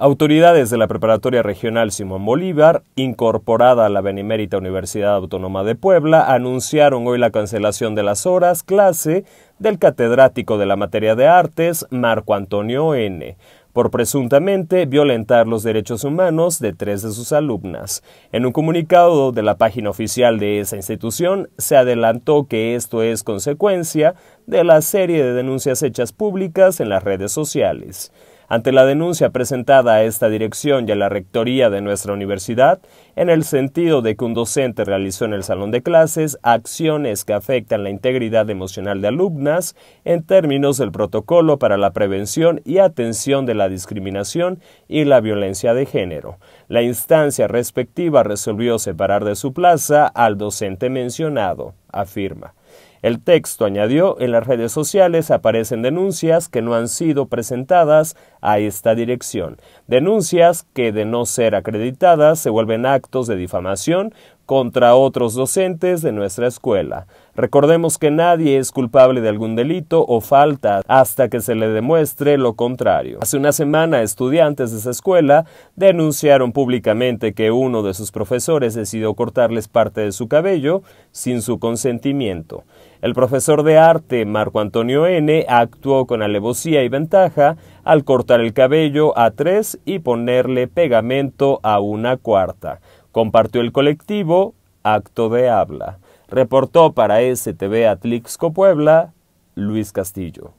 Autoridades de la Preparatoria Regional Simón Bolívar, incorporada a la Benemérita Universidad Autónoma de Puebla, anunciaron hoy la cancelación de las horas clase del catedrático de la materia de artes, Marco Antonio N., por presuntamente violentar los derechos humanos de 3 de sus alumnas. En un comunicado de la página oficial de esa institución, se adelantó que esto es consecuencia de la serie de denuncias hechas públicas en las redes sociales. Ante la denuncia presentada a esta dirección y a la rectoría de nuestra universidad, en el sentido de que un docente realizó en el salón de clases acciones que afectan la integridad emocional de alumnas en términos del protocolo para la prevención y atención de la discriminación y la violencia de género. La instancia respectiva resolvió separar de su plaza al docente mencionado, afirma. El texto añadió, en las redes sociales aparecen denuncias que no han sido presentadas a esta dirección, denuncias que de no ser acreditadas se vuelven actos de difamación contra otros docentes de nuestra escuela. Recordemos que nadie es culpable de algún delito o falta hasta que se le demuestre lo contrario. Hace una semana, estudiantes de esa escuela denunciaron públicamente que uno de sus profesores decidió cortarles parte de su cabello sin su consentimiento. El profesor de arte, Marco Antonio N., actuó con alevosía y ventaja al cortar el cabello a 3 y ponerle pegamento a una cuarta. Compartió el colectivo Acto de Habla. Reportó para STV Atlixco Puebla, Luis Castillo.